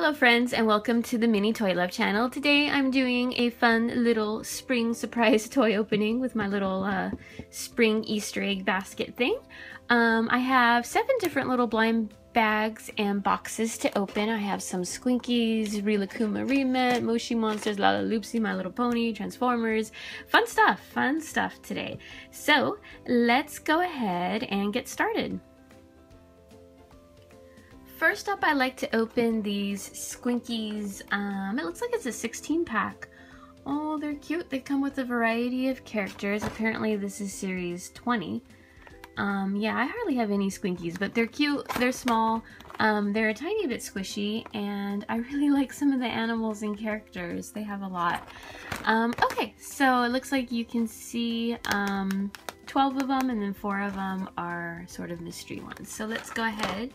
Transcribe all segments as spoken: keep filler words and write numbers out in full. Hello friends and welcome to the Mini Toy Love channel. Today I'm doing a fun little spring surprise toy opening with my little uh, spring Easter egg basket thing. Um, I have seven different little blind bags and boxes to open. I have some Squinkies, Rilakkuma, Re-ment, Moshi Monsters, Lalaloopsy, My Little Pony, Transformers. Fun stuff, fun stuff today. So let's go ahead and get started. First up, I like to open these Squinkies. Um, it looks like it's a sixteen pack. Oh, they're cute. They come with a variety of characters. Apparently this is series twenty. Um, yeah, I hardly have any Squinkies, but they're cute. They're small. Um, they're a tiny bit squishy, and I really like some of the animals and characters. They have a lot. Um, okay, so it looks like you can see um, twelve of them, and then four of them are sort of mystery ones. So let's go ahead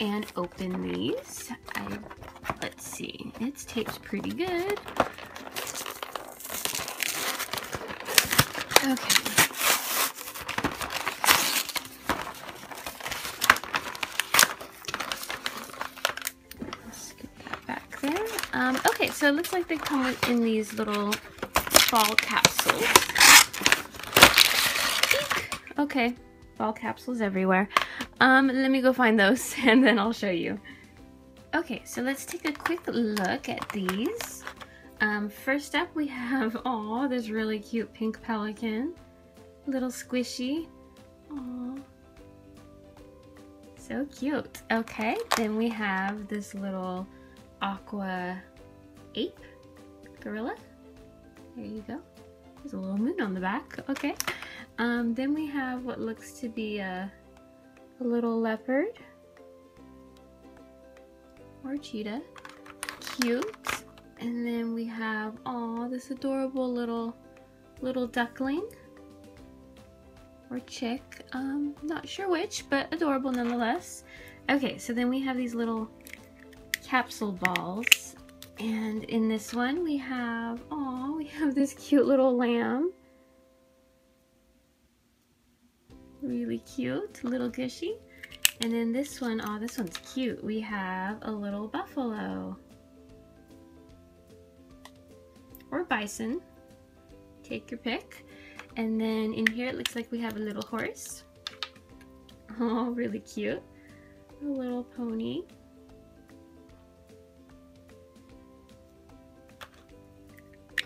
and open these. I, let's see, it's taped pretty good. Okay. Let's get that back there. Um, okay, so it looks like they come in these little ball capsules. Eek. Okay, ball capsules everywhere. Um, let me go find those and then I'll show you. Okay, so let's take a quick look at these. Um, first up we have, oh, this really cute pink pelican. Little squishy. Aww. So cute. Okay, then we have this little aqua ape gorilla. There you go. There's a little moon on the back. Okay. Um, then we have what looks to be a A little leopard or cheetah, cute, and then we have oh this adorable little little duckling or chick, um, not sure which, but adorable nonetheless. Okay, so then we have these little capsule balls, and in this one we have oh we have this cute little lamb. Really cute, little gushy. And then this one, oh, this one's cute. We have a little buffalo or bison, take your pick. And then in here, it looks like we have a little horse. Oh, really cute. A little pony.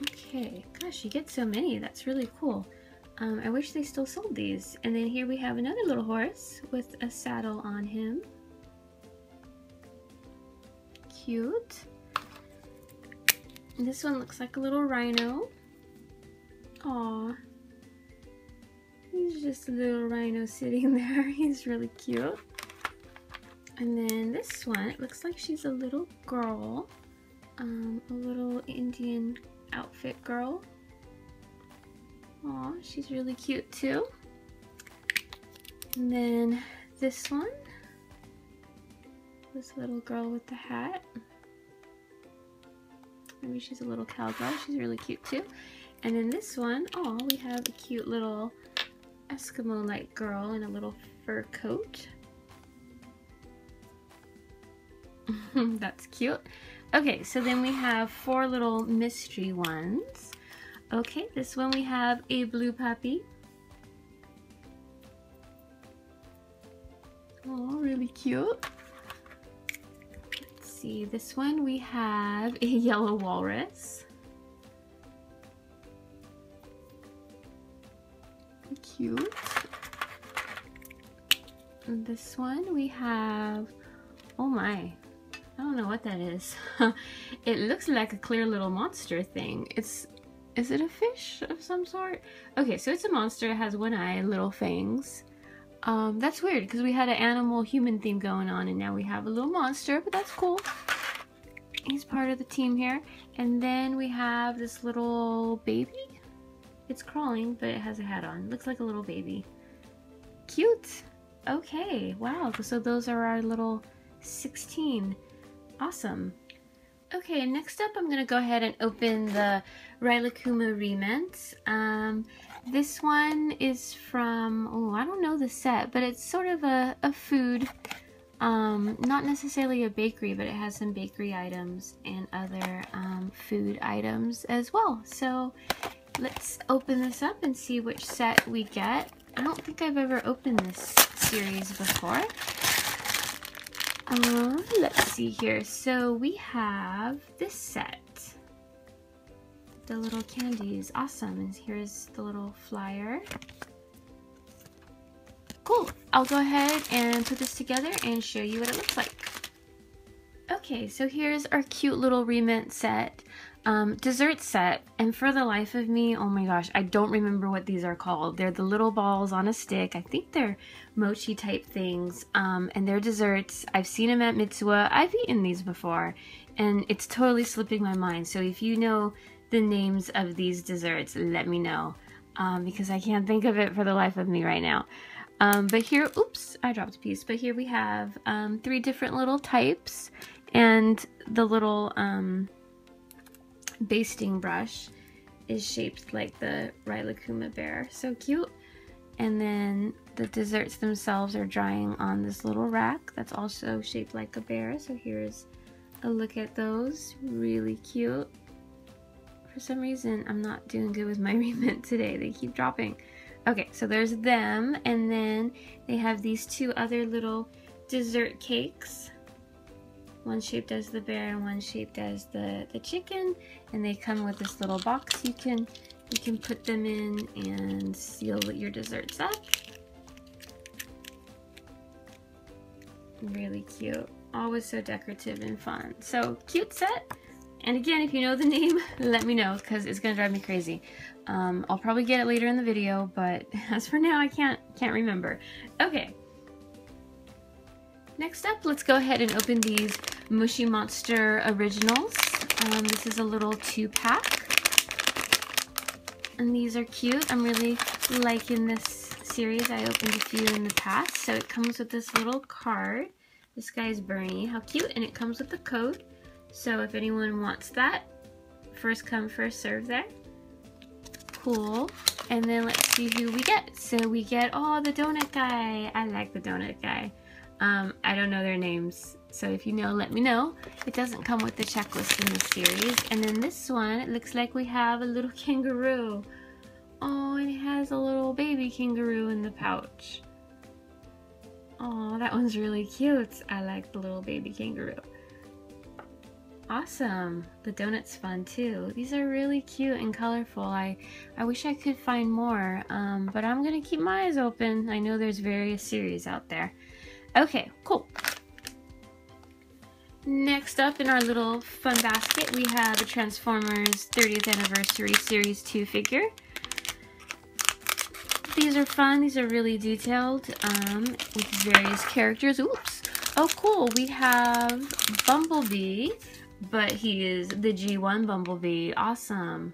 Okay, gosh, you get so many, that's really cool. Um, I wish they still sold these. And then here we have another little horse with a saddle on him. Cute. And this one looks like a little rhino. Aw. He's just a little rhino sitting there. He's really cute. And then this one, it looks like she's a little girl. Um, a little Indian outfit girl. Aw, she's really cute too. And then this one, this little girl with the hat. Maybe she's a little cowgirl. She's really cute too. And then this one, aw, we have a cute little Eskimo-like girl in a little fur coat. That's cute. Okay, so then we have four little mystery ones. Okay, this one we have a blue puppy. Oh, really cute. Let's see, this one we have a yellow walrus. Cute. And this one we have, oh my. I don't know what that is. It looks like a clear little monster thing. It's Is it a fish of some sort? Okay, so it's a monster. It has one eye, little fangs. Um, that's weird because we had an animal-human theme going on and now we have a little monster, but that's cool. He's part of the team here. And then we have this little baby. It's crawling, but it has a hat on. Looks like a little baby. Cute. Okay, wow. So those are our little sixteen. Awesome. Okay, next up I'm going to go ahead and open the Rilakkuma Re-ment. Um, this one is from, oh, I don't know the set, but it's sort of a, a food Um, not necessarily a bakery, but it has some bakery items and other um, food items as well. So let's open this up and see which set we get. I don't think I've ever opened this series before. Um, let's see here. So we have this set. The little candies. Awesome. And here's the little flyer. Cool. I'll go ahead and put this together and show you what it looks like. Okay, so here's our cute little Re-ment set, um, dessert set, and for the life of me, oh my gosh, I don't remember what these are called. They're the little balls on a stick. I think they're mochi type things, um, and they're desserts. I've seen them at Mitsuya. I've eaten these before, and it's totally slipping my mind, so if you know the names of these desserts, let me know, um, because I can't think of it for the life of me right now. Um, but here, oops, I dropped a piece, but here we have um, three different little types and the little um, basting brush is shaped like the Rilakkuma bear. So cute. And then the desserts themselves are drying on this little rack that's also shaped like a bear. So here's a look at those. Really cute. For some reason, I'm not doing good with my Re-ment today. They keep dropping. Okay, so there's them, and then they have these two other little dessert cakes. One shaped as the bear and one shaped as the, the chicken, and they come with this little box you can you can put them in and seal your desserts up. Really cute. Always so decorative and fun. So, cute set. And again, if you know the name, let me know, because it's going to drive me crazy. Um, I'll probably get it later in the video, but as for now, I can't can't remember. Okay. Next up, let's go ahead and open these Moshi Monster Originals. Um, this is a little two-pack. And these are cute. I'm really liking this series. I opened a few in the past. So it comes with this little card. This guy's Bernie. How cute. And it comes with the code. So if anyone wants that, first come, first serve there. Cool. And then let's see who we get. So we get, oh, the donut guy. I like the donut guy. Um, I don't know their names, so if you know, let me know. It doesn't come with the checklist in this series. And then this one, it looks like we have a little kangaroo. Oh, it has a little baby kangaroo in the pouch. Oh, that one's really cute. I like the little baby kangaroo. Awesome. The donut's fun too. These are really cute and colorful. I, I wish I could find more, um, but I'm going to keep my eyes open. I know there's various series out there. Okay, cool. Next up in our little fun basket, we have the Transformers thirtieth Anniversary Series two figure. These are fun. These are really detailed um, with various characters. Oops. Oh, cool. We have Bumblebee. But he is the G one Bumblebee. Awesome.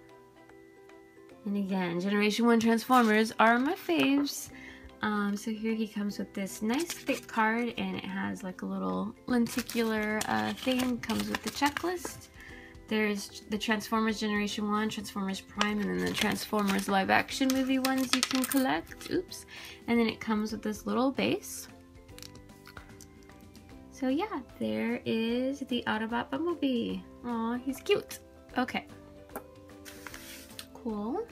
And again, Generation one Transformers are my faves. Um, so here he comes with this nice thick card, and it has like a little lenticular uh, thing. Comes with the checklist. There's the Transformers Generation one, Transformers Prime, and then the Transformers live action movie ones you can collect. Oops. And then it comes with this little base. So yeah, there is the Autobot Bumblebee. Aw, he's cute. Okay. Cool.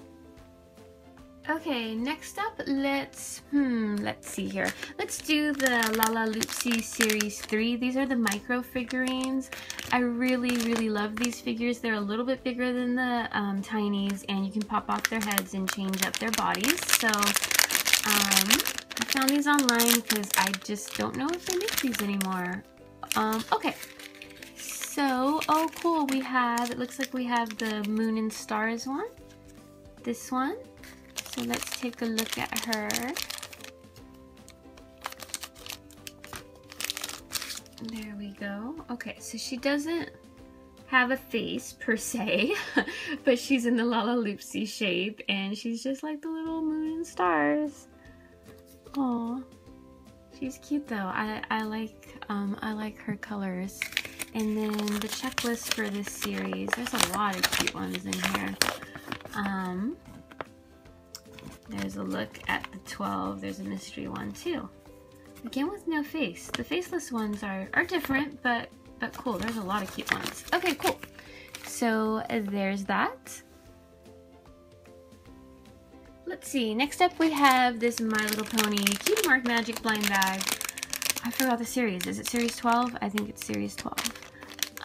Okay, next up, let's, hmm, let's see here. Let's do the Lalaloopsy Series three. These are the micro figurines. I really, really love these figures. They're a little bit bigger than the um, tinies, and you can pop off their heads and change up their bodies. So, um... I found these online because I just don't know if they make these anymore. Um, okay. So, oh cool, we have, it looks like we have the Moon and Stars one. This one. So let's take a look at her. There we go. Okay, so she doesn't have a face per se, but she's in the Lalaloopsy shape, and she's just like the little Moon and Stars. Oh, she's cute though. I, I like um, I like her colors. And then the checklist for this series. There's a lot of cute ones in here. Um, there's a look at the twelve. There's a mystery one too. Again with no face. The faceless ones are, are different, but, but cool. There's a lot of cute ones. Okay, cool. So there's that. Let's see, next up we have this My Little Pony Cutie Mark Magic blind bag. I forgot the series. Is it series twelve? I think it's series twelve.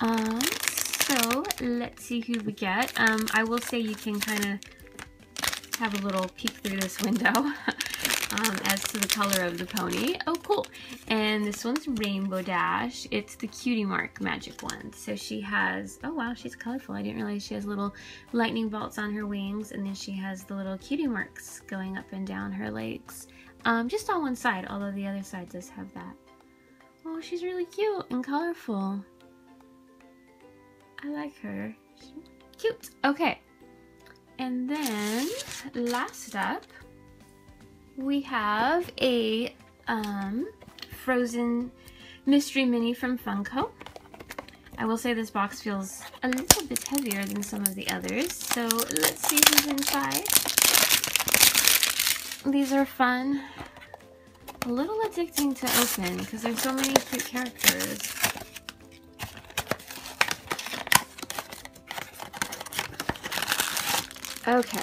Um, so let's see who we get. Um, I will say you can kind of have a little peek through this window um, as to the color of the pony. Oh, cool. And this one's Rainbow Dash. It's the Cutie Mark Magic one. So she has, oh wow, she's colorful. I didn't realize she has little lightning bolts on her wings, and then she has the little cutie marks going up and down her legs. Um, just on one side, although the other side does have that. Oh, she's really cute and colorful. I like her. She's cute. Okay. And then last up, we have a um, Frozen mystery mini from Funko. I will say this box feels a little bit heavier than some of the others. So let's see who's inside. These are fun. A little addicting to open because there's so many cute characters. Okay,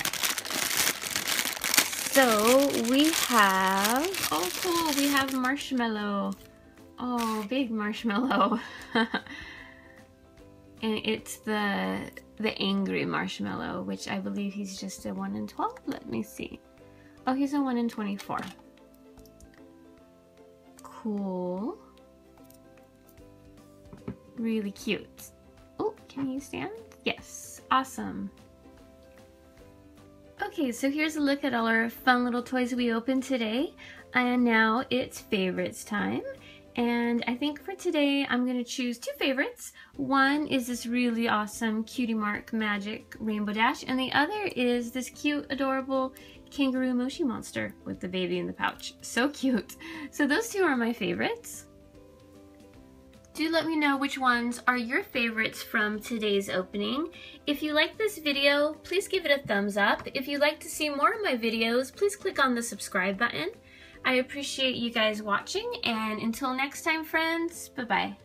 so we have, oh cool, we have Marshmallow. Oh, big Marshmallow. And it's the the angry Marshmallow, which I believe he's just a one in twelve. Let me see. Oh, he's a one in twenty-four. Cool. Really cute. Oh, can you stand? Yes, awesome. Okay, so here's a look at all our fun little toys we opened today, and now it's favorites time. And I think for today I'm going to choose two favorites. One is this really awesome Cutie Mark Magic Rainbow Dash, and the other is this cute adorable kangaroo Moshi monster with the baby in the pouch. So cute. So those two are my favorites. Do let me know which ones are your favorites from today's opening. If you like this video, please give it a thumbs up. If you'd like to see more of my videos, please click on the subscribe button. I appreciate you guys watching, and until next time, friends, bye-bye.